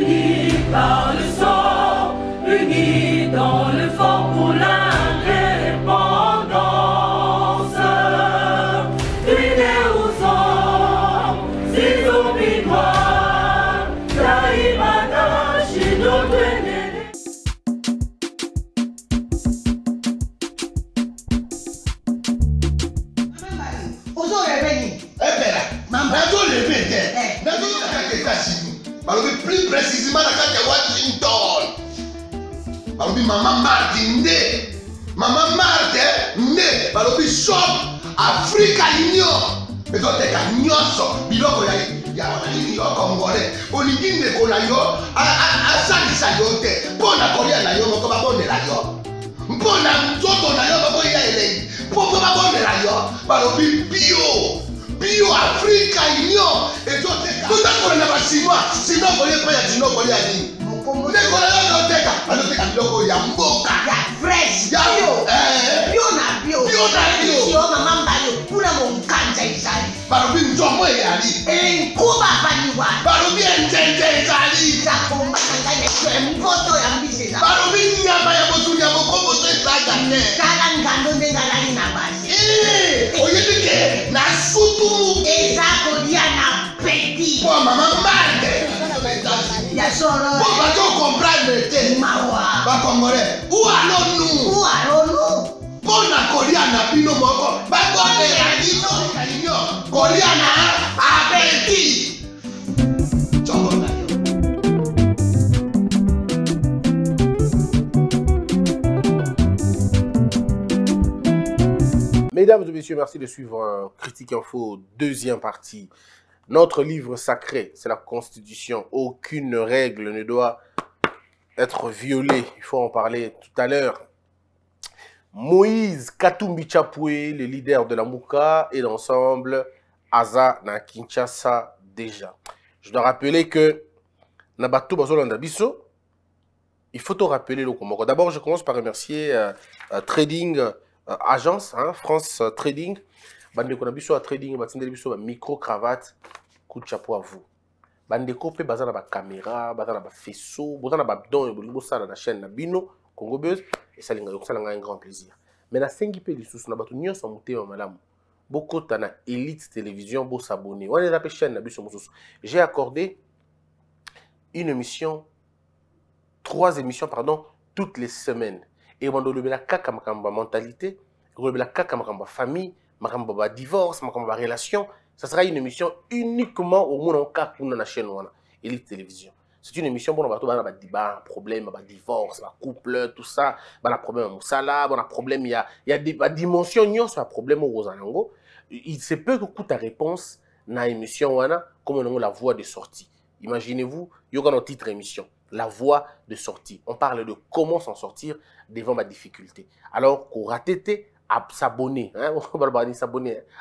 unis par le sang, unis dans le vent pour l'indépendance. Unis aux hommes, si zombies noirs, Taïmada, chez nos ténèbres. Ozo revenu. Plus précisément la carte de Washington. Balobi maman Martin né, maman Martin né, balobi shop Africa Union. Mais toi t'es qu'un nyoso, biloko ya wanani yo Congolais. Olingi ndeko na yo, asalisa yo te. Mpona kolia na yo moko babondela yo. Mpona nzoto na yo babo ya elei. Mpo babondela yo, balobi bio. Bio Africa Union et toi t'es qu'on n'a pas chinois, sinon on ne pas y a pas y a dit. On ne Mesdames et messieurs, merci de suivre Critique Info, deuxième partie. Notre livre sacré, c'est la Constitution. Aucune règle ne doit être violée. Il faut en parler tout à l'heure. Moïse Katumbi, le leader de la Mouka, et l'ensemble Aza na Kinshasa déjà. Je dois rappeler que Nabatou Bazolanda Bisso, il faut te rappeler le Komoko. D'abord, je commence par remercier Trading Agence, hein, France Trading. Bandeko na biso a trading, batindeli biso ba micro cravate, coup de chapeau à vous. Bandeko pe baza na ba caméra, baza na ba faisceau, baza na ba don, bolingo sala na chaîne na bino Congo Buzz et salinga yokosala nga un grand plaisir. Mais na sengi pe lisusu na bato nyonso motema malamu. Bokota na Elite Télévision bo s'abonner. Wana na pe chaîne na biso mosusu. J'ai accordé une émission, trois émissions toutes les semaines. Et bandolo bela kaka makamba mentalité, bela kaka makamba famille. Ma divorce, ma relation, ça sera une émission uniquement au monde en cas pour la chaîne Elite Télévision. C'est une émission pour un problème, un divorce, un couple, tout ça, un problème au salaire, un problème, il y a des dimensions, il y a un problème au Rosanango. Il se peut que coûte ta réponse dans l'émission comme on a la voie de sortie. Imaginez-vous, il y a notre titre émission, la voie de sortie. On parle de comment s'en sortir devant ma difficulté. Alors, qu'on raté s'abonner, hein?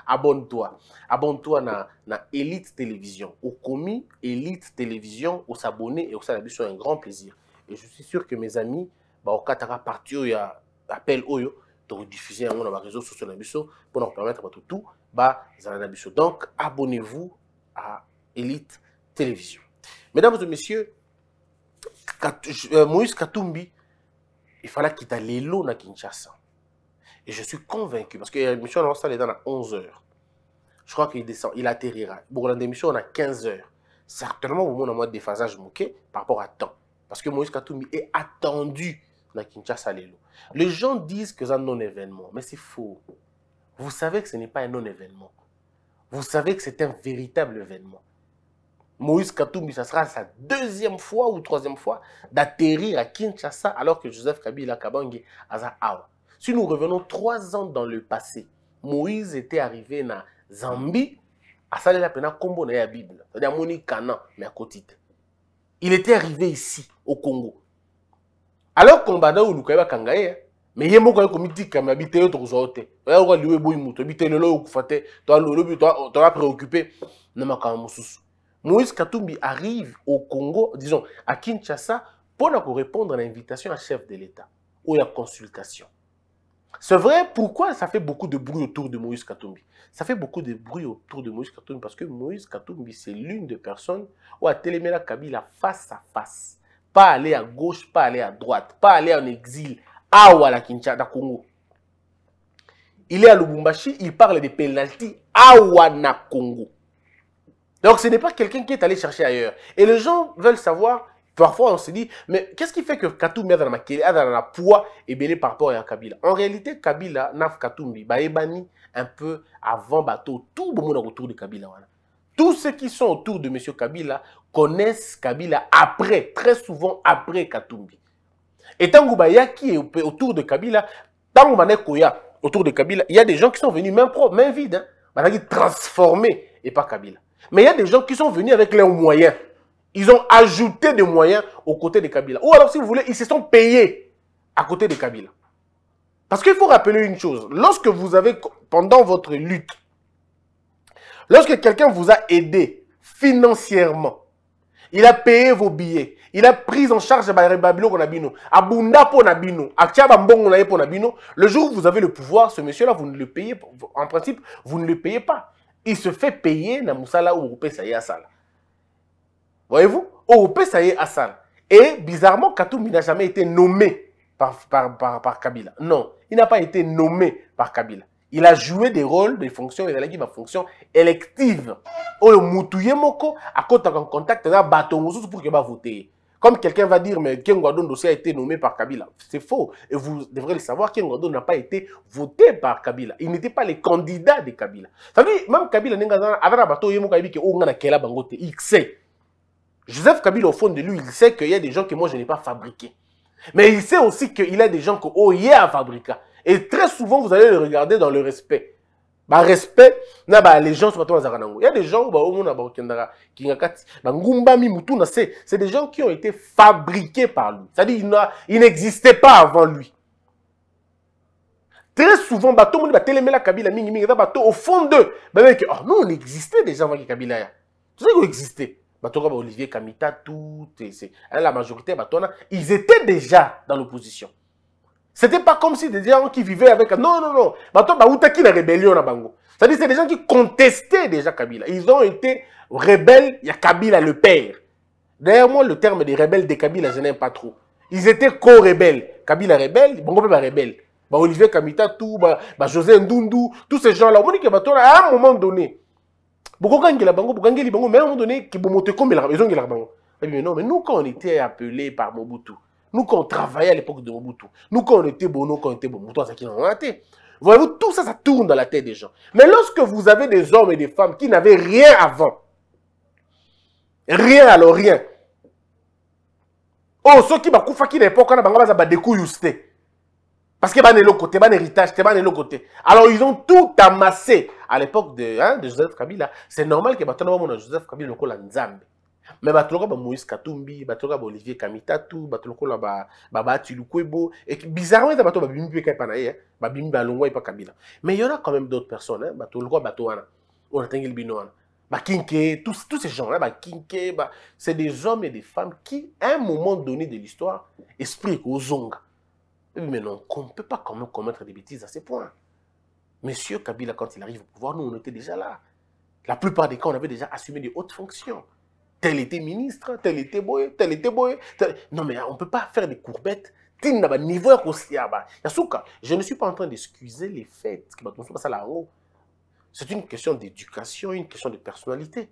Abonne-toi. Abonne-toi na Elite Télévision. Au commis, Elite Télévision, au s'abonner et au s'abonner, c'est un grand plaisir. Et je suis sûr que mes amis, au Katara Partio, il y a appel Oyo, de rediffuser un mon réseau social pour leur permettre de tout. Donc, abonnez-vous à Elite Télévision. Mesdames et messieurs, Moïse Katumbi, il fallait qu'il ait l'eau dans Kinshasa. Et je suis convaincu, parce que l'émission en salle est à 11h. Je crois qu'il descend, il atterrira. Pour l'émission, on a 15h. Certainement, au moment de déphasage moqué par rapport à temps. Parce que Moïse Katumbi est attendu dans Kinshasa Lelo. Les gens disent que c'est un non-événement, mais c'est faux. Vous savez que ce n'est pas un non-événement. Vous savez que c'est un véritable événement. Moïse Katumbi, ça sera sa deuxième fois ou troisième fois d'atterrir à Kinshasa alors que Joseph Kabila Kabangi Aza Awa. Si nous revenons 3 ans dans le passé, Moïse était arrivé na Zambie, à Salela Pena Kombo na la Bible, c'est-à-dire Moni Kana, mais à côté. Il était arrivé ici, au Congo. Alors qu'on bada ou Lukaiba Kangaye, mais il y a beaucoup de comités qui ont habité autre chose. Il y a beaucoup de comités qui ont habité autre chose, préoccupé. Moïse Katumbi arrive au Congo, disons, à Kinshasa, pour répondre à l'invitation à chef de l'État ou à la consultation. C'est vrai, pourquoi ça fait beaucoup de bruit autour de Moïse Katumbi? Ça fait beaucoup de bruit autour de Moïse Katumbi parce que Moïse Katumbi, c'est l'une des personnes où a téléméra Kabila face à face. Pas aller à gauche, pas aller à droite, pas aller en exil. Awa la Kinshasa, Congo. Il est à Lubumbashi, il parle des pénalties. Awa na Congo. Donc ce n'est pas quelqu'un qui est allé chercher ailleurs. Et les gens veulent savoir, parfois on se dit, mais qu'est-ce qui fait que Katumbi a dans la poids et belé par rapport à Kabila? En réalité, Kabila, Naf Katumbi, Baebani, un peu avant bateau, tout le monde autour de Kabila. Tous ceux qui sont autour de M. Kabila connaissent Kabila après, très souvent après Katumbi. Et Tangoubaya qui est autour de Kabila, Tangoubanekoya autour de Kabila, il y a des gens qui sont venus main propre, main vide, hein, transformés et pas Kabila. Mais il y a des gens qui sont venus avec leurs moyens. Ils ont ajouté des moyens aux côtés de Kabila. Ou alors, si vous voulez, ils se sont payés à côté de Kabila. Parce qu'il faut rappeler une chose. Lorsque vous avez, pendant votre lutte, lorsque quelqu'un vous a aidé financièrement, il a payé vos billets, il a pris en charge le jour où vous avez le pouvoir, ce monsieur-là, vous ne le payez pas. En principe, vous ne le payez pas. Il se fait payer na musala ou Europé Saye Assal. Voyez-vous? Europé Saye Assal. Et bizarrement, Katumbi n'a jamais été nommé par Kabila. Non, il n'a pas été nommé par Kabila. Il a joué des rôles, des fonctions, il a eu des fonctions électives. Oyo Moutouye Moko, à côté en contact, il a bâton pour qu'il va voter. Comme quelqu'un va dire, mais Ken Gwadon aussi a été nommé par Kabila. C'est faux. Et vous devrez le savoir, Ken Gwadon n'a pas été voté par Kabila. Il n'était pas les candidats de Kabila. Ça veut dire, même Kabila, il sait. Joseph Kabila, au fond de lui, il sait qu'il y a des gens que moi, je n'ai pas fabriqués. Mais il sait aussi qu'il y a des gens que il y a fabriqués. Et très souvent, vous allez le regarder dans le respect. Bah respect, les gens sont pas il y a des gens c'est des gens qui ont été fabriqués par lui. C'est-à-dire il n'existait pas avant lui. Très souvent, au fond d'eux, nous on existait déjà avant que Kabila. Tu sais qu'on existait. Olivier Kamitatu, la majorité, ils étaient déjà dans l'opposition. C'était pas comme si des gens qui vivaient avec... Non, non, non. C'est-à-dire c'est des gens qui contestaient déjà Kabila. Ils ont été rebelles, il y a Kabila le père. D'ailleurs, moi, le terme des rebelles de Kabila, je n'aime pas trop. Ils étaient co-rebelles. Kabila rebelle, Bongo Peba rebelle. Olivier Kamitatu, José Ndoundou, tous ces gens-là. On dit qu'à un moment donné, mais non, mais nous, quand on était appelés par Mobutu, nous, quand on travaillait à l'époque de Mobutu, nous, quand on était Bono, quand on était Mobutu, c'est qui en a été. Voyez-vous, tout ça, ça tourne dans la tête des gens. Mais lorsque vous avez des hommes et des femmes qui n'avaient rien avant, rien alors rien. Oh, ceux qui ont fait qui n'avaient pas, quand on a des couilles, parce qu'ils n'avaient pas de côté, ils n'avaient pas d'héritage, ils n'avaient pas de côté. Alors, ils ont tout amassé à l'époque de Joseph Kabila. C'est normal que maintenant, on a Joseph Kabila, le col en Zambie. Mais batoloka ba Moïse Katumbi, batoloka ba Olivier Kamitatu, batoloka la ba Tulukwebo et bizarrement ta batoloka ba bimbi pe kaipa na ye, ba bimbi ba longwa ipa Kabila. Mais il y en a quand même d'autres personnes hein, batoloka batoana, on atengil binoana, ba Kinke, tous ces gens là, ba Kinke, c'est des hommes et des femmes qui à un moment donné de l'histoire expliquent aux zonga. Mais non, on ne peut pas quand même commettre des bêtises à ces points. Monsieur Kabila quand il arrive au pouvoir, nous on était déjà là. La plupart des cas on avait déjà assumé de hautes fonctions. Tel était ministre, tel était boy, tel était boy. Tel... Non, mais on ne peut pas faire des courbettes. Je ne suis pas en train d'excuser les faits. C'est une question d'éducation, une question de personnalité.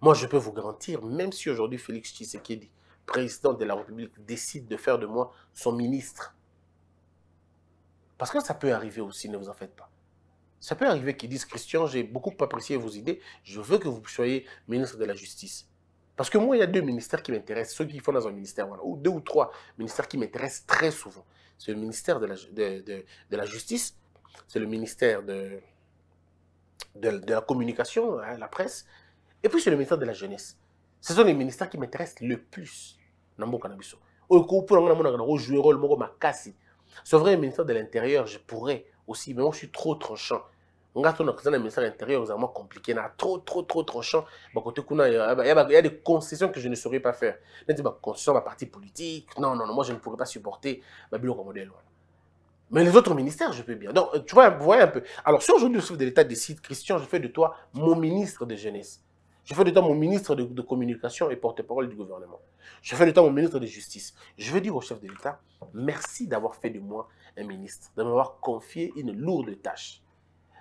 Moi, je peux vous garantir, même si aujourd'hui Félix Tshisekedi, président de la République, décide de faire de moi son ministre. Parce que ça peut arriver aussi, ne vous en faites pas. Ça peut arriver qu'ils disent, Christian, j'ai beaucoup apprécié vos idées, je veux que vous soyez ministre de la Justice. Parce que moi, il y a deux ministères qui m'intéressent, ceux qui font dans un ministère, voilà, ou deux ou trois ministères qui m'intéressent très souvent. C'est le ministère de la Justice, c'est le ministère de la Communication, hein, la presse, et puis c'est le ministère de la Jeunesse. Ce sont les ministères qui m'intéressent le plus. C'est vrai, le ministère de l'Intérieur, je pourrais aussi, mais moi, je suis trop tranchant. Le ministère de l'Intérieur est vraiment compliqué. Il y a trop tranchant. Il y a des concessions que je ne saurais pas faire. Il y a des concessions à parti politique. Non, non, non, moi je ne pourrais pas supporter. Mais les autres ministères, je peux bien. Donc, tu vois, vous voyez un peu. Alors, si aujourd'hui, le chef de l'État décide, Christian, je fais de toi mon ministre de jeunesse. Je fais de toi mon ministre de communication et porte-parole du gouvernement. Je fais de toi mon ministre de justice. Je veux dire au chef de l'État, merci d'avoir fait de moi un ministre, de m'avoir confié une lourde tâche.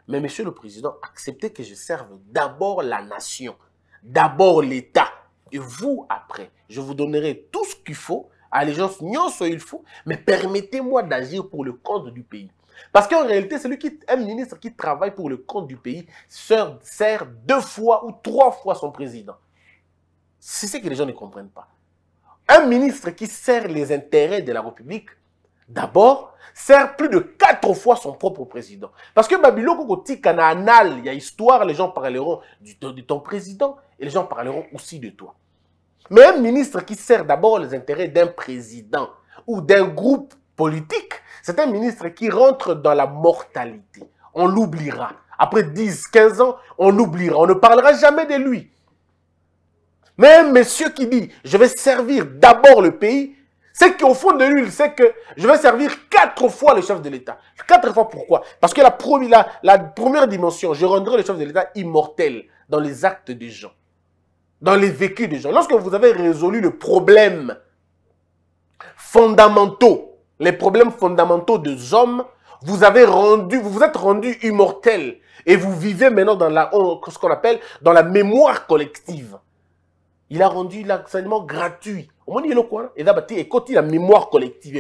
Mais monsieur le président, acceptez que je serve d'abord la nation, d'abord l'État. Et vous, après, je vous donnerai tout ce qu'il faut, allégeance, ce qu'il faut, mais permettez-moi d'agir pour le compte du pays. Parce qu'en réalité, celui qui est un ministre qui travaille pour le compte du pays sert 2 fois ou 3 fois son président. C'est ce que les gens ne comprennent pas. Un ministre qui sert les intérêts de la République, d'abord, sert plus de 4 fois son propre président. Parce que Babylon, il y a histoire, les gens parleront de ton président et les gens parleront aussi de toi. Mais un ministre qui sert d'abord les intérêts d'un président ou d'un groupe politique, c'est un ministre qui rentre dans la mortalité. On l'oubliera. Après 10, 15 ans, on l'oubliera. On ne parlera jamais de lui. Mais un monsieur qui dit, je vais servir d'abord le pays, c'est qu'au fond de lui, il sait que je vais servir 4 fois le chef de l'État. 4 fois pourquoi? Parce que la première dimension, je rendrai le chef de l'État immortel dans les actes des gens, dans les vécus des gens. Lorsque vous avez résolu le problème fondamental, les problèmes fondamentaux des hommes, vous vous êtes rendu immortel et vous vivez maintenant dans ce qu'on appelle dans la mémoire collective. Il a rendu l'enseignement gratuit. Au moins, il y a quoi? Et d'abord, il y a la mémoire collective.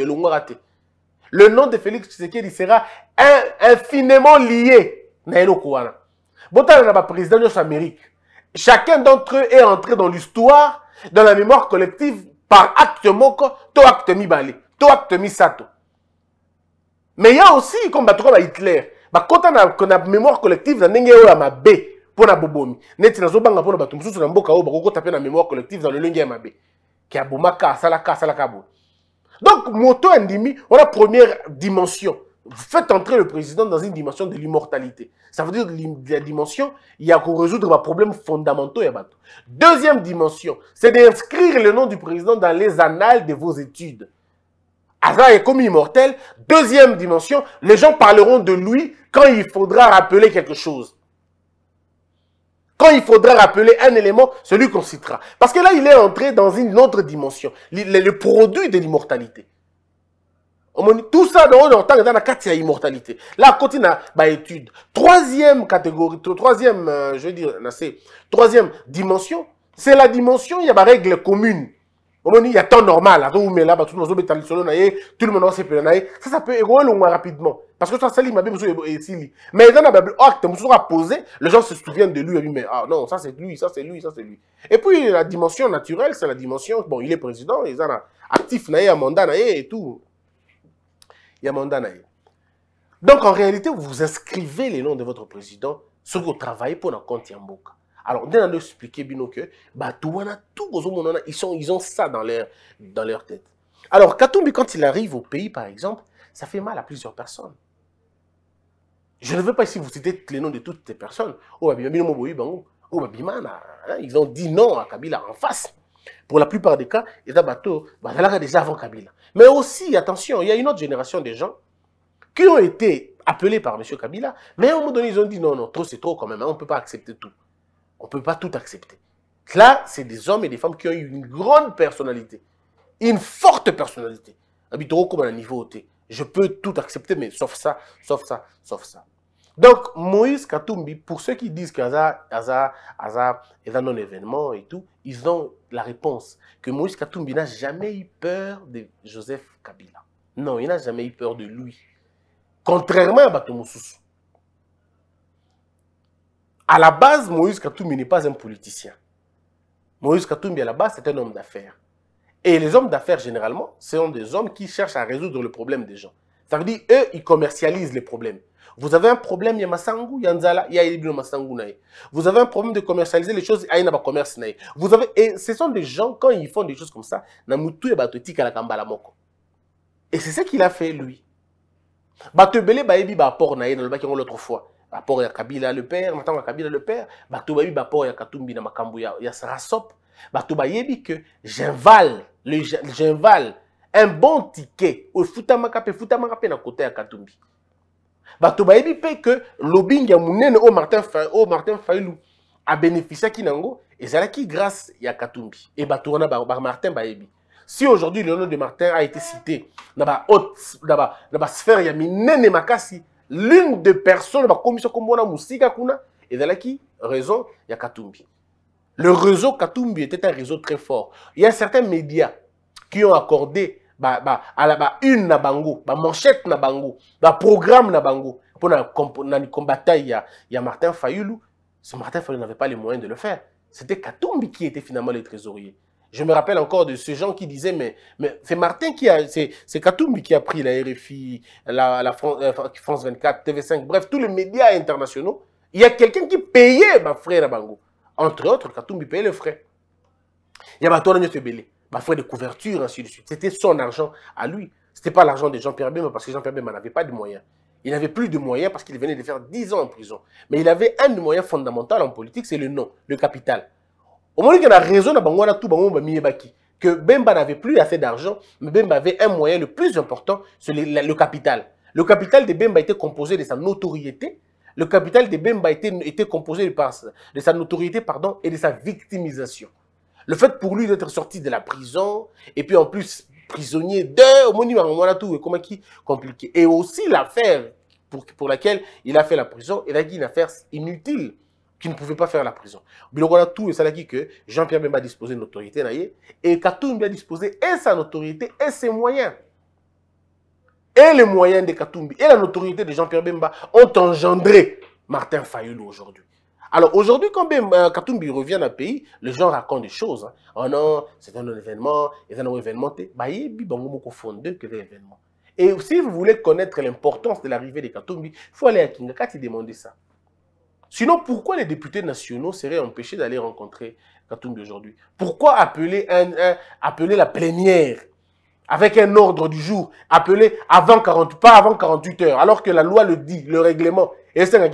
Le nom de Félix Tshisekedi sera infiniment lié. Président de l'Amérique. Chacun d'entre eux est entré dans l'histoire, dans la mémoire collective par acte moko, to acte mi balé. Mais il y a aussi, comme Hitler, quand on a mémoire collective, on a pour la bobomi. Mémoire collective dans le qui a donc, moto endimi, on a la première dimension. Vous faites entrer le président dans une dimension de l'immortalité. Ça veut dire la dimension, il y a qu'on résoudre les problèmes fondamentaux. Deuxième dimension, c'est d'inscrire le nom du président dans les annales de vos études. Azra est comme immortel. Deuxième dimension, les gens parleront de lui quand il faudra rappeler quelque chose. Quand il faudra rappeler un élément, celui qu'on citera. Parce que là, il est entré dans une autre dimension. Le produit de l'immortalité. Tout ça, dans le temps, il y a une immortalité. Là, on continue à étude. Troisième catégorie, troisième, je veux dire, troisième dimension, c'est la dimension, il y a des règles communes. Il y a temps normal, tout le monde s'est fait. Ça peut évoluer loin rapidement. Parce que ça, c'est l'image. Mais dans le acte, on sera posé, les gens se souviennent de lui. Mais ah non, ça c'est lui, ça c'est lui, ça c'est lui. Et puis la dimension naturelle, c'est la dimension. Bon, il est président, il est actif, il y a mandat et tout. Il y a mandat. Donc en réalité, vous inscrivez les noms de votre président sur vos travail pour le compte Yamboka. Alors, on a expliqué que ils ont ça dans leur tête. Alors, Katumbi, quand il arrive au pays, par exemple, ça fait mal à plusieurs personnes. Je ne veux pas ici vous citer les noms de toutes les personnes. Ils ont dit non à Kabila en face. Pour la plupart des cas, ils ont déjà avant Kabila. Mais aussi, attention, il y a une autre génération de gens qui ont été appelés par M. Kabila, mais à un moment donné, ils ont dit non, trop c'est trop quand même, on ne peut pas accepter tout. On ne peut pas tout accepter. Là, c'est des hommes et des femmes qui ont eu une grande personnalité. Une forte personnalité. Je peux tout accepter, mais sauf ça, sauf ça, sauf ça. Donc, Moïse Katumbi, pour ceux qui disent qu'Aza est un non-événement et tout, ils ont la réponse que Moïse Katumbi n'a jamais eu peur de Joseph Kabila. Non, il n'a jamais eu peur de lui. Contrairement à Bato Mosusu. À la base, Moïse Katumbi n'est pas un politicien. Moïse Katumbi, à la base, c'est un homme d'affaires. Et les hommes d'affaires, généralement, sont des hommes qui cherchent à résoudre le problème des gens. Ça veut dire, eux, ils commercialisent les problèmes. Vous avez un problème, il y a Masangu, il y a Nzala, il y a Ibn Masangu. Vous avez un problème de commercialiser les choses, il y a un commerce. Vous avez, et ce sont des gens, quand ils font des choses comme ça, Namutu et Batoti Kalakambala Moko. Et c'est ce qu'il a fait, lui. Batebele Baebi Bapor Nae, dans le bac, l'autre fois. Rapport à Kabila le père, maintenant à Kabila le père, Batobaïbi, rapport à Katumbi, na Makambuya, ya Sarasop, Batobaïbi que Genval, un bon ticket au futamaka pe na côté ya Katumbi. Bato bayebi pe que lobbying ya munene au Martin Fayulu a bénéficié ki nango ezalaki grâce ya Katumbi et bato wana ba Martin bayebi. Si aujourd'hui le nom de Martin a été cité dans la haute sphère ya minene makasi, l'une des personnes de la commission comme on a musika kuna et de la qui raison il y a Katumbi. Le réseau Katumbi était un réseau très fort. Il y a certains médias qui ont accordé une nabango, manchette nabango, programme nabango pour combattre il y a Martin Fayulu. Ce Martin Fayulu n'avait pas les moyens de le faire. C'était Katumbi qui était finalement le trésorier. Je me rappelle encore de ces gens qui disaient, mais c'est Martin qui a, c'est Katumbi qui a pris la RFI, la France24, TV5, bref, tous les médias internationaux. Il y a quelqu'un qui payait ma frère à Bango. Entre autres, Katumbi payait les frais. Il y a ma frère de couverture, ainsi de suite. C'était son argent à lui. Ce n'était pas l'argent de Jean-Pierre Bemba parce que Jean-Pierre Bemba n'avait pas de moyens. Il n'avait plus de moyens parce qu'il venait de faire 10 ans en prison. Mais il avait un moyen fondamental en politique, c'est le nom, le capital. Au moment où il a raison, que Bemba n'avait plus assez d'argent, mais Bemba avait un moyen le plus important, c'est le capital. Le capital de Bemba était composé de sa notoriété, le capital de Bemba était composé de sa notoriété et de sa victimisation. Le fait pour lui d'être sorti de la prison, et puis en plus prisonnier de... Au moment où tout est comment compliqué. Et aussi l'affaire pour laquelle il a fait la prison, il a dit une affaire inutile, qui ne pouvait pas faire la prison. Biloko tout et ça l'a dit que Jean-Pierre Bemba disposait de notoriété et Katumbi a disposé et sa notoriété et ses moyens. Et les moyens de Katumbi et la notoriété de Jean-Pierre Bemba ont engendré Martin Fayulu aujourd'hui. Alors aujourd'hui quand Katumbi revient dans le pays, les gens racontent des choses. Hein. Oh non, c'est un événement, c'est un événement. Bah il y a beaucoup de fondeurs que des événements. Et si vous voulez connaître l'importance de l'arrivée de Katumbi, il faut aller à Kingakati demander ça. Sinon, pourquoi les députés nationaux seraient empêchés d'aller rencontrer Katumbi aujourd'hui? Pourquoi appeler la plénière avec un ordre du jour, appeler pas avant 48 heures, alors que la loi le dit, le règlement, et c'est un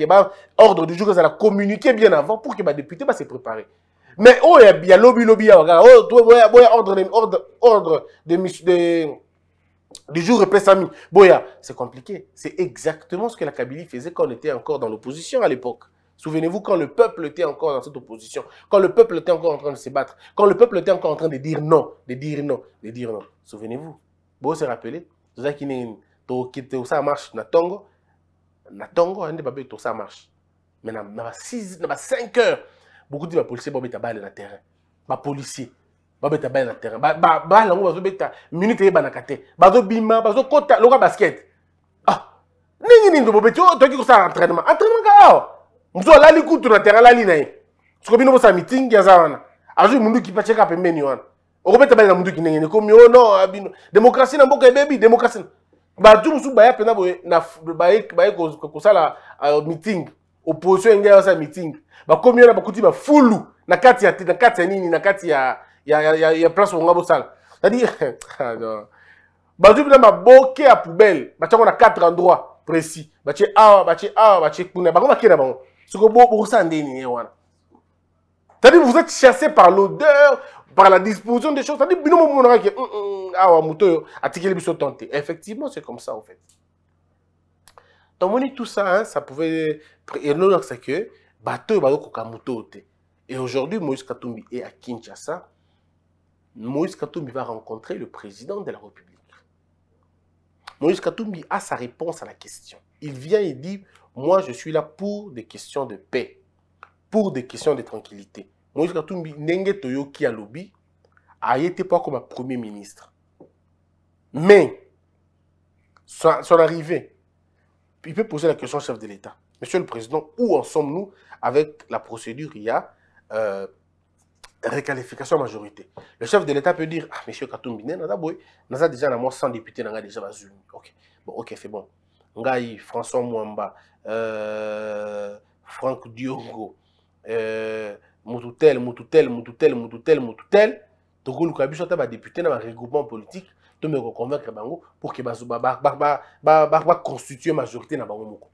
ordre du jour, ça l'a communiqué bien avant pour que les députés se préparent. Mais oh, il y a lobby, ordre du jour après Samy. Boya, c'est compliqué. C'est exactement ce que la Kabylie faisait quand on était encore dans l'opposition à l'époque. Souvenez-vous, quand le peuple était encore dans cette opposition, quand le peuple était encore en train de se battre, quand le peuple était encore en train de dire non, souvenez-vous. Bon, se rappeler, ça marche, Natongo, ça marche. Mais dans 5 heures, beaucoup de policiers vont mettre la balle dans le terrain. Les policiers, Il y a place où on a salle. C'est-à-dire, il y a poubelle, on a 4 endroits précis. C'est-à-dire, vous êtes chassé par l'odeur, par la disposition des choses. C'est-à-dire, effectivement, c'est comme ça, en fait. Donc, tout ça, ça pouvait... Et non, c'est que... Et aujourd'hui, Moïse Katumbi est à Kinshasa. Moïse Katumbi va rencontrer le président de la République. Moïse Katumbi a sa réponse à la question. Il vient et dit, moi je suis là pour des questions de paix, pour des questions de tranquillité. Moïse Katumbi n'engage Toyoki à lobby, a été pas comme premier ministre. Mais, son arrivée, il peut poser la question au chef de l'État. Monsieur le Président, où en sommes-nous avec la procédure il y a réqualification majorité. Le chef de l'État peut dire, ah, monsieur Katumbi, nous avons déjà 100 députés, nous avons déjà 20. Ok, bon, ok, c'est bon. Ngaï, François Mwamba, Franck Diogo, Moutoutel, Togo Lukabi, je suis député dans un regroupement politique, je me convaincre pour que je constitue une majorité dans le Moko.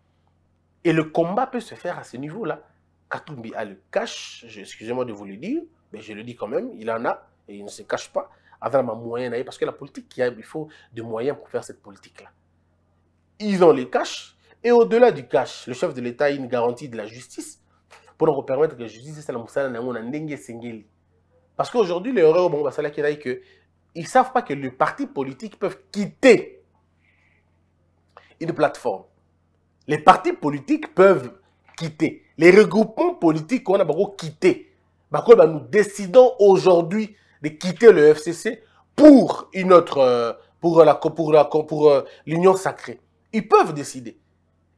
Et le combat peut se faire à ce niveau-là. Katumbi a le cash, excusez-moi de vous le dire, mais je le dis quand même, il en a, et il ne se cache pas. avoir un moyen, parce que la politique, il faut des moyens pour faire cette politique-là. Ils ont les cash, et au-delà du cash, le chef de l'État a une garantie de la justice pour nous permettre que la justice soit la. Parce qu'aujourd'hui, l'erreur, bon, c'est là qu'il y a que ils ne savent pas que les partis politiques peuvent quitter une plateforme. Les partis politiques peuvent quitter. Les regroupements politiques qu'on a beaucoup quitté. Nous décidons aujourd'hui de quitter le FCC pour une autre, pour l'union sacrée. Ils peuvent décider.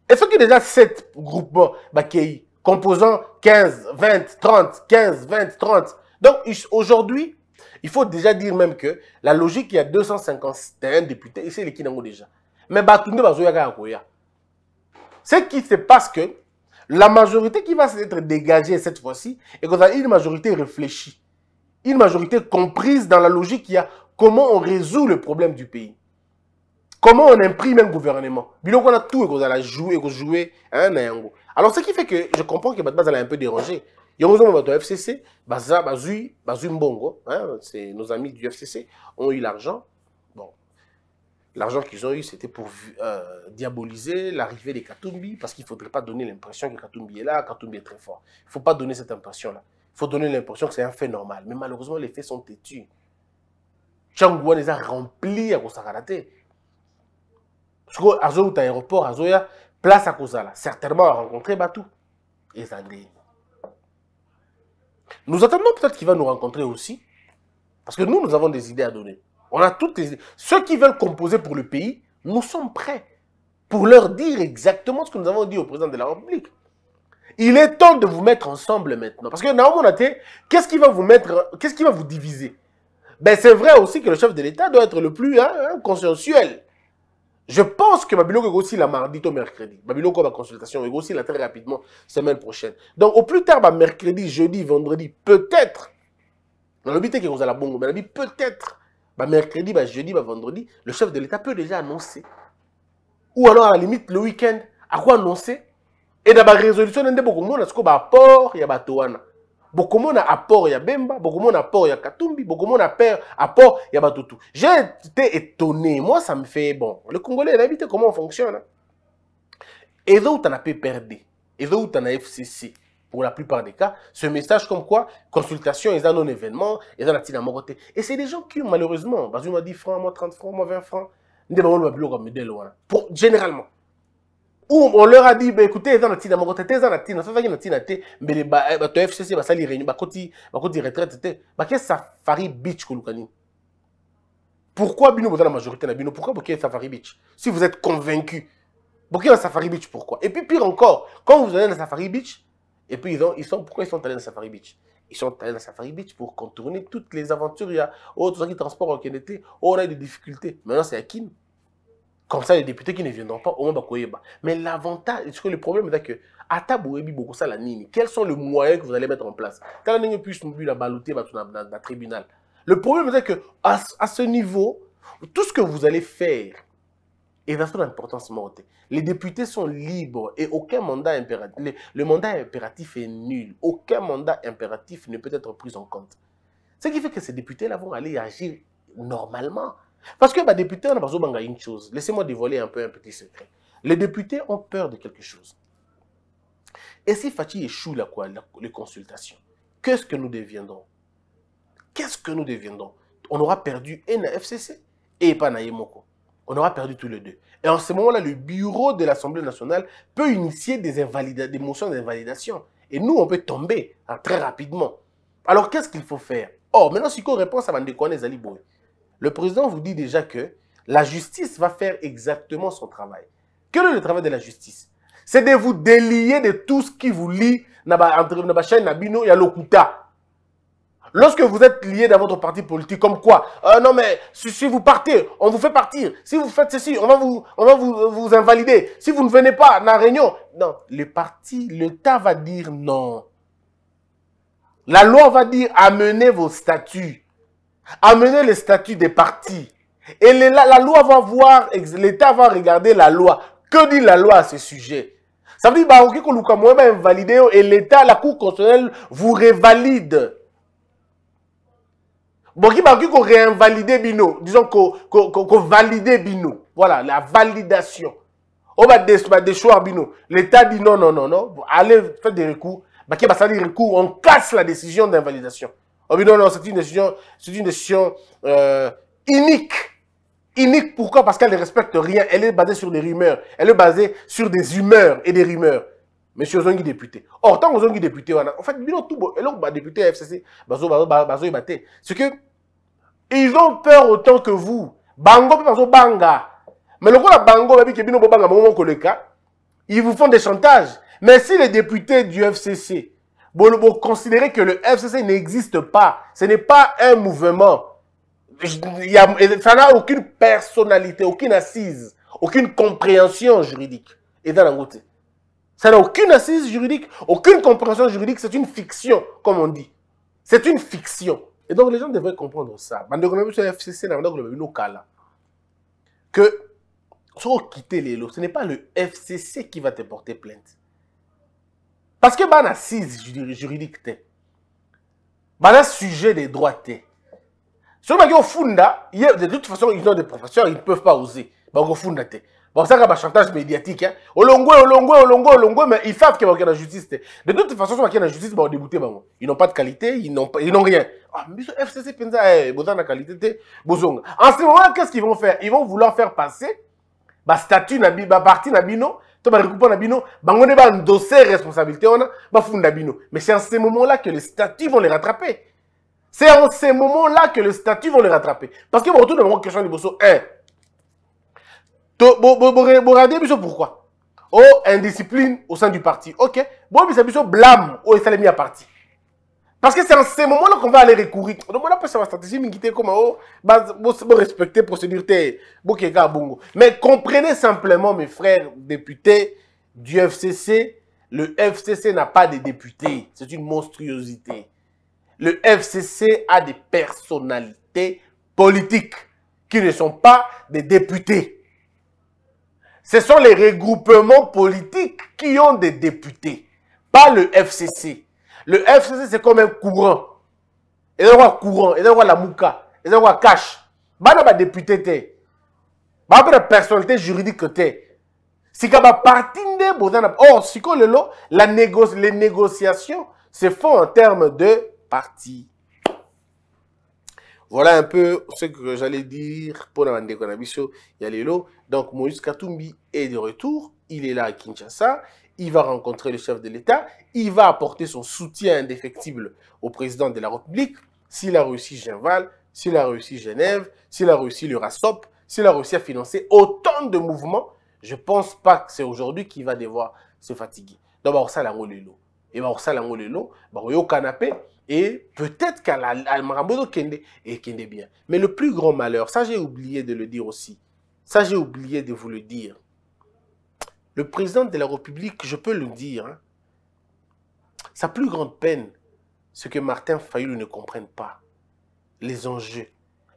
Est-ce que déjà 7 groupements qui composant 15, 20, 30, 15, 20, 30. Donc aujourd'hui, il faut déjà dire même que la logique, il y a 251 députés, et c'est les Kinango déjà. Mais ce qui se passe que la majorité qui va être dégagée cette fois-ci est qu'on a une majorité réfléchie, une majorité comprise dans la logique qu'il y a comment on résout le problème du pays. Comment on imprime un gouvernement. Donc on a tout et qu'on a joué, alors ce qui fait que je comprends que Batbaz a un peu dérangé. Il y a un FCC, c'est nos amis du FCC, ont eu l'argent. Bon, l'argent qu'ils ont eu, c'était pour diaboliser l'arrivée des Katumbi, parce qu'il ne faudrait pas donner l'impression que Katumbi est là, Katumbi est très fort. Il ne faut pas donner cette impression-là. Il faut donner l'impression que c'est un fait normal. Mais malheureusement, les faits sont têtus. Tchangouan les a remplis à Kosakarate. Parce qu'Azo, tu as aéroport, Azo, il y a place à Kosala. Certainement, à rencontrer Batou. Et ça dit. Nous attendons peut-être qu'il va nous rencontrer aussi. Parce que nous, nous avons des idées à donner. On a toutes les idées. Ceux qui veulent composer pour le pays, nous sommes prêts pour leur dire exactement ce que nous avons dit au président de la République. Il est temps de vous mettre ensemble maintenant. Parce que Naomi Onaté, qu'est-ce qui va vous mettre, qu'est-ce qui va vous diviser? Ben, c'est vrai aussi que le chef de l'État doit être le plus consensuel. Je pense que Babylon est aussi la mardi au mercredi. Babylon a ma consultation, est aussi la très rapidement semaine prochaine. Donc au plus tard, mercredi, jeudi, vendredi, peut-être. Dans le but que vous allez bon, mais peut-être. Mercredi, jeudi, vendredi, le chef de l'État peut déjà annoncer. Ou alors à la limite le week-end, à quoi annoncer? Et dans la résolution, il y a beaucoup de monde qui a apport, il y a Batouana. Beaucoup de monde a apport, il y a Bemba. Beaucoup de monde a apport, il y a Katumbi. Beaucoup de monde a apport, il y a Batoutou. J'ai été étonné. Moi, ça me fait bon. Le Congolais, il a habité comment on fonctionne. Et d'autres, on a perdu. Et d'autres, on a FCC. Pour la plupart des cas, ce message comme quoi, consultation, ils ont un événement, ils ont un petit amour. Et c'est des gens qui, malheureusement, Bazou m'a dit francs, moi 30 francs, moi 20 francs, généralement. Ou on leur a dit, écoutez, ils ont un petit amour, ils ont un petit amour, mais les FCC, ils réunissent, ils retraitent, qu'est-ce que ça fait bitch que l'Oukani? Pourquoi Bino dans la majorité? Pourquoi Safari Beach? Si vous êtes convaincu, pourquoi Safari Beach? Pourquoi? Et puis pire encore, quand vous allez dans Safari Beach, et puis, pourquoi ils sont allés dans Safari Beach? Ils sont allés dans Safari Beach pour contourner toutes les aventures. Il y a autres qui transportent en Kénété. On a eu des difficultés. Maintenant, c'est Akin. Comme ça, les députés qui ne viendront pas, au moins, mais l'avantage, parce que le problème, c'est que, à Tabouébi, beaucoup ça, la Nini, quels sont les moyens que vous allez mettre en place? Quand on a pu se mouiller, la balloter dans le tribunal. Le problème, c'est que, à ce niveau, tout ce que vous allez faire, et dans son importance morte. Les députés sont libres et aucun mandat impératif. Le mandat impératif est nul. Aucun mandat impératif ne peut être pris en compte. Ce qui fait que ces députés-là vont aller agir normalement. Parce que bah, députés, on a besoin d'une chose. Laissez-moi dévoiler un peu un petit secret. Les députés ont peur de quelque chose. Et si Fatih échoue là, quoi, les consultations, qu'est-ce que nous deviendrons? Qu'est-ce que nous deviendrons? On aura perdu et la FCC et pas Naïmoko. On aura perdu tous les deux. Et en ce moment-là, le bureau de l'Assemblée nationale peut initier des motions d'invalidation. Et nous, on peut tomber hein, très rapidement. Alors, qu'est-ce qu'il faut faire? Or, maintenant, si qu'on répond, ça va déconner les aliboués. Le président vous dit déjà que la justice va faire exactement son travail. Quel est le travail de la justice? C'est de vous délier de tout ce qui vous lie entre chaîne Nabino et à l'Okuta. Lorsque vous êtes lié dans votre parti politique, comme quoi, non mais si vous partez, on vous fait partir. Si vous faites ceci, on va vous invalider. Si vous ne venez pas à la réunion, non, le parti, l'État va dire non. La loi va dire amenez vos statuts, amenez les statuts des partis. Et la loi va voir, l'État va regarder la loi. Que dit la loi à ce sujet? Ça veut dire que l'État va invalider et l'État, la Cour constitutionnelle vous révalide. Bon, qui va réinvalider Bino, disons qu'on valide Bino. Voilà, la validation. On va déchoir Bino. L'État dit non, non, non, non. Allez, faites des recours. Bah, qui va faire des recours, on casse la décision d'invalidation. On dit non, non, c'est une décision, unique. Unique, pourquoi? Parce qu'elle ne respecte rien. Elle est basée sur des rumeurs. Elle est basée sur des humeurs et des rumeurs. Monsieur Ozongi député. Or, tant Ozongi député, en fait, Bino tout bon. Et là, député FCC, Bazo et Baté. C'est que, ils ont peur autant que vous. Bango, Bazo, Banga. Mais le coup, la Bango, Bino, Banga, Bango, Koleka, ils vous font des chantages. Mais si les députés du FCC, vous considérez que le FCC n'existe pas, ce n'est pas un mouvement. Ça n'a aucune personnalité, aucune assise, aucune compréhension juridique. Et dans la route, ça n'a aucune assise juridique, aucune compréhension juridique. C'est une fiction, comme on dit. C'est une fiction. Et donc, les gens devraient comprendre ça. Que, si on quitte les lots, ce n'est pas le FCC qui va te porter plainte. Parce que, il y a une assise juridique. Il y a un sujet des droits. Ceux qui ont funda, de toute façon, ils ont des professeurs, ils ne peuvent pas oser. Ils ont funda. Bon, ça, c'est un chantage médiatique. Olongo, mais ils savent qu'ils ont la justice. De toute façon, ceux qui ont la justice, ils vont débouter. Ils n'ont pas de qualité, ils n'ont rien. Ah, mais le FCC, ils ont la qualité. En ce moment, qu'est-ce qu'ils vont faire? Ils vont vouloir faire passer la statue, la partie, la bino, la récupération, la bino, la dossier responsabilité, la funda bino. Mais c'est en ce moment-là que les statuts vont les rattraper. C'est en ces moments-là que les statuts vont les rattraper. Parce que, retour de mon question, Liboso, 1. Pourquoi? Oh, indiscipline au sein du parti. Ok. Bon, mais c'est blâme au SLMI à parti. Parce que c'est en ces moments-là qu'on va aller recourir. Donc, on a pas sa stratégie, mais quitter comment, oh, respecter procédure, bokega bongo. Mais comprenez simplement, mes frères députés du FCC, le FCC n'a pas de députés. C'est une monstruosité. Le FCC a des personnalités politiques qui ne sont pas des députés. Ce sont les regroupements politiques qui ont des députés, pas le FCC. Le FCC, c'est comme un courant. Et là, on voit courant, et là, on voit la mouka, et là, on voit cash. Il n'y a pas de député, il n'y a pas de personnalité juridique. Si on a parti, or, si on a les négociations se font en termes de parti. Voilà un peu ce que j'allais dire pour la Ndekonabiso Yalelo. Donc Moïse Katumbi est de retour, il est là à Kinshasa, il va rencontrer le chef de l'État, il va apporter son soutien indéfectible au président de la République. S'il a réussi Genval, s'il a réussi Genève, s'il a réussi le RASOP, s'il a réussi à financer autant de mouvements, je pense pas que c'est aujourd'hui qu'il va devoir se fatiguer. Donc ça la Rolelo. Et ça la Rolelo, au canapé. Et peut-être qu'à la Marambodo Kende, et Kende bien. Mais le plus grand malheur, ça j'ai oublié de le dire aussi. Ça j'ai oublié de vous le dire. Le président de la République, je peux le dire, hein, sa plus grande peine, c'est que Martin Fayulu ne comprenne pas les enjeux.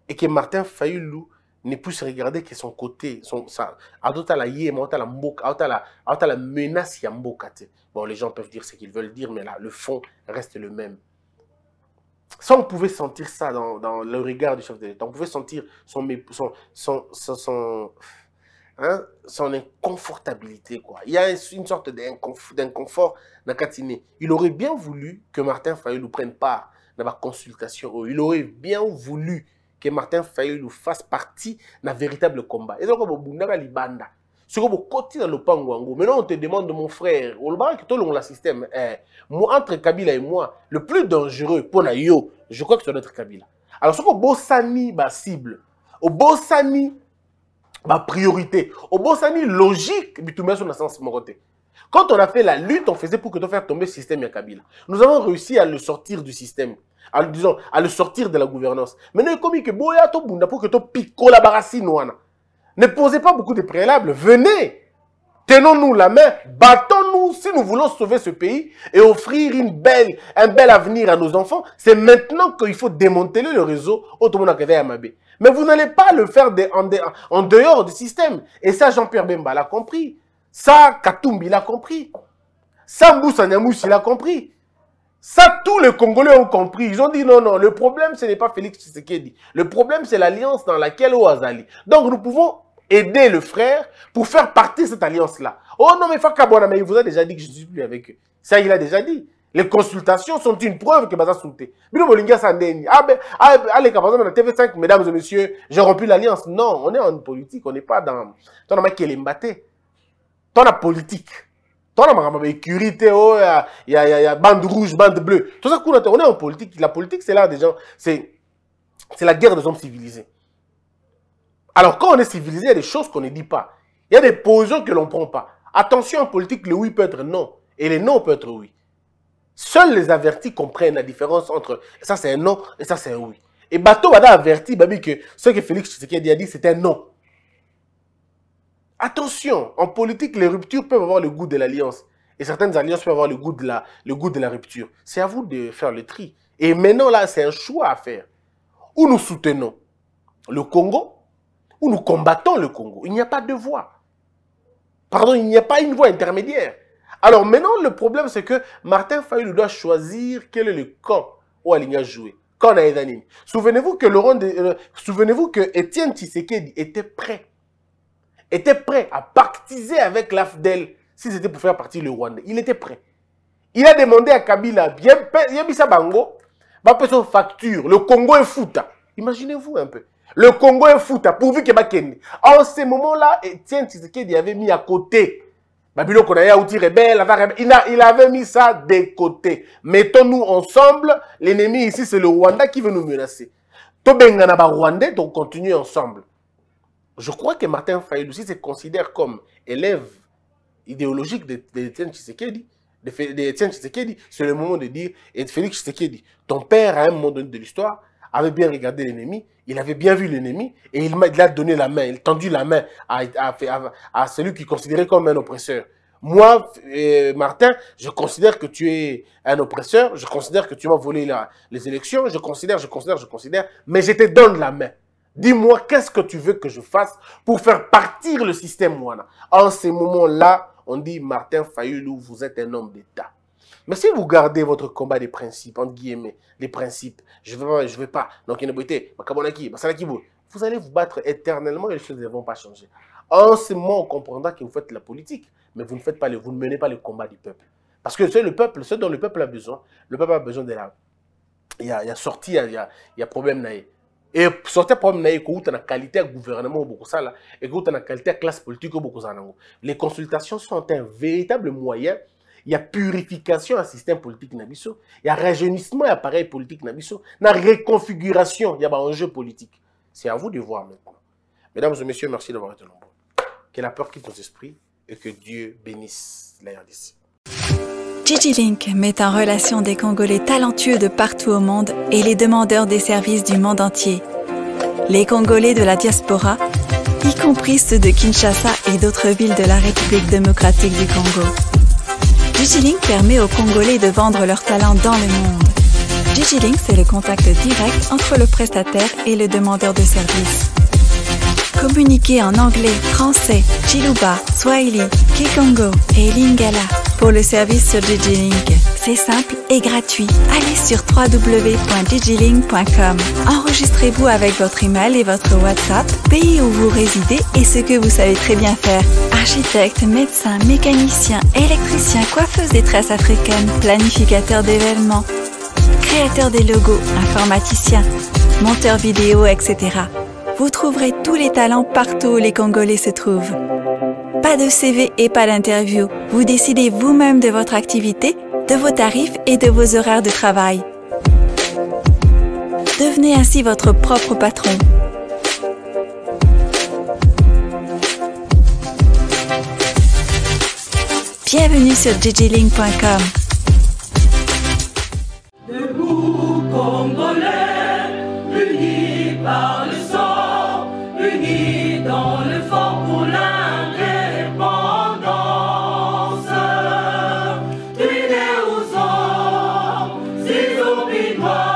Et que Martin Fayulu ne puisse regarder que son côté, la menace Yamboka. Bon, les gens peuvent dire ce qu'ils veulent dire, mais là, le fond reste le même. Ça, on pouvait sentir ça dans le regard du chef de l'État. On pouvait sentir son inconfortabilité, quoi. Il y a une sorte d'inconfort dans Katine. Il aurait bien voulu que Martin Fayulu prenne part dans la consultation. Il aurait bien voulu que Martin Fayulu fasse partie d'un véritable combat. Et donc, on a dit, ce que vous côté dans le Pangwango. Maintenant, on te demande, mon frère, on va que tout le système, moi, entre Kabila et moi, le plus dangereux pour Nayo, je crois que c'est notre Kabila. Alors, ce que Bossani, ma cible, au Bossani, ma priorité, au Bossani, logique, quand on a fait la lutte, on faisait pour que de faire tomber le système à Kabila. Nous avons réussi à le sortir du système, à le sortir de la gouvernance. Maintenant, il commis que Boya to Bunda pour que tu pico la barassi noana. Ne posez pas beaucoup de préalables. Venez, tenons-nous la main, battons-nous si nous voulons sauver ce pays et offrir un bel avenir à nos enfants. C'est maintenant qu'il faut démonter le réseau Otomonakaveyamabe. Mais vous n'allez pas le faire en dehors du système. Et ça, Jean-Pierre Bemba l'a compris. Ça, Katumbi l'a compris. Ça, Mbusa Nyamushi l'a compris. Ça, tous les Congolais ont compris. Ils ont dit non, non, le problème, ce n'est pas Félix Tshisekedi. Le problème, c'est l'alliance dans laquelle Ouazali. Donc, nous pouvons aider le frère pour faire partie de cette alliance-là. Oh non, mais Fakabona, mais il vous a déjà dit que je ne suis plus avec eux. Ça, il a déjà dit. Les consultations sont une preuve que Baza Souté. Bino Bolinga Sandeni. Ah ben, allez, par exemple, dans TV5, mesdames et messieurs, j'ai rompu l'alliance. Non, on est en politique, on n'est pas dans. T'en as ma Kelembate. T'en as politique. T'en as ma sécurité, oh, il y a bande rouge, bande bleue. Tout ça, on est en politique. La politique, c'est là des gens. C'est la guerre des hommes civilisés. Alors, quand on est civilisé, il y a des choses qu'on ne dit pas. Il y a des positions que l'on ne prend pas. Attention, en politique, le oui peut être non. Et le non peut être oui. Seuls les avertis comprennent la différence entre ça c'est un non et ça c'est un oui. Et Bato Bada averti Babi que ce que Félix Tshisekedi a dit c'était un non. Attention, en politique les ruptures peuvent avoir le goût de l'alliance et certaines alliances peuvent avoir le goût de la rupture. C'est à vous de faire le tri. Et maintenant là c'est un choix à faire. Ou nous soutenons le Congo ou nous combattons le Congo. Il n'y a pas de voie. Pardon, il n'y a pas une voie intermédiaire. Alors maintenant, le problème, c'est que Martin Fayulu doit choisir quel est le camp où Alinga jouer. Quand Aïdanim. Souvenez-vous que Étienne Tshisekedi était prêt à pactiser avec l'AFDEL si c'était pour faire partie le Rwanda. Il était prêt. Il a demandé à Kabila, bien Yabisa Bango, va payer son facture. Le Congo est fouta. Imaginez-vous un peu. Le Congo est fouta pourvu que Bakeni. En ce moment-là, Étienne Tshisekedi avait mis à côté. Il avait mis ça de côté. Mettons-nous ensemble. L'ennemi ici, c'est le Rwanda qui veut nous menacer. Donc continuons ensemble. Je crois que Martin Fayulu aussi se considère comme élève idéologique d'Étienne Tshisekedi. C'est le moment de dire, et Félix Tshisekedi, ton père, à un moment donné de l'histoire, avait bien regardé l'ennemi, il avait bien vu l'ennemi, et il a donné la main, il a tendu la main à celui qu'il considérait comme un oppresseur. Moi, Martin, je considère que tu es un oppresseur, je considère que tu m'as volé les élections, je considère, mais je te donne la main. Dis-moi, qu'est-ce que tu veux que je fasse pour faire partir le système Wana? En ces moments-là, on dit, Martin Fayulu, vous êtes un homme d'État. Mais si vous gardez votre combat des principes, entre guillemets, les principes, je ne veux pas, donc il y a une beauté, vous allez vous battre éternellement et les choses ne vont pas changer. En ce moment, on comprendra que vous faites la politique, mais vous ne menez pas le combat du peuple. Parce que c'est le peuple, ce dont le peuple a besoin de la... Il y a problème naïe. Et sortir problème naïe, que vous avez la qualité de gouvernement, et que vous avez la qualité de classe politique. Les consultations sont un véritable moyen. Il y a purification à système politique Nabiso. Il y a rajeunissement à appareil politique Nabiso. Il y a réconfiguration. Il y a un enjeu politique. C'est à vous de voir maintenant. Mesdames et messieurs, merci d'avoir été nombreux. Que la peur quitte nos esprits et que Dieu bénisse la RDC. DigiLink met en relation des Congolais talentueux de partout au monde et les demandeurs des services du monde entier. Les Congolais de la diaspora, y compris ceux de Kinshasa et d'autres villes de la République démocratique du Congo. DigiLink permet aux Congolais de vendre leurs talents dans le monde. DigiLink, c'est le contact direct entre le prestataire et le demandeur de service. Communiquez en anglais, français, Chiluba, Swahili, Kikongo et Lingala pour le service sur DigiLink. C'est simple et gratuit. Allez sur www.digilink.com. Enregistrez-vous avec votre email et votre WhatsApp, pays où vous résidez et ce que vous savez très bien faire. Architecte, médecin, mécanicien, électricien, coiffeuse des tresses africaines, planificateur d'événements, créateur des logos, informaticien, monteur vidéo, etc. Vous trouverez tous les talents partout où les Congolais se trouvent. Pas de CV et pas d'interview. Vous décidez vous-même de votre activité, de vos tarifs et de vos horaires de travail. Devenez ainsi votre propre patron. Bienvenue sur digilink.com. Debout, Congolais, unis par le sang, unis dans le fort pour l'indépendance. Tuez aux hommes, s'ils ont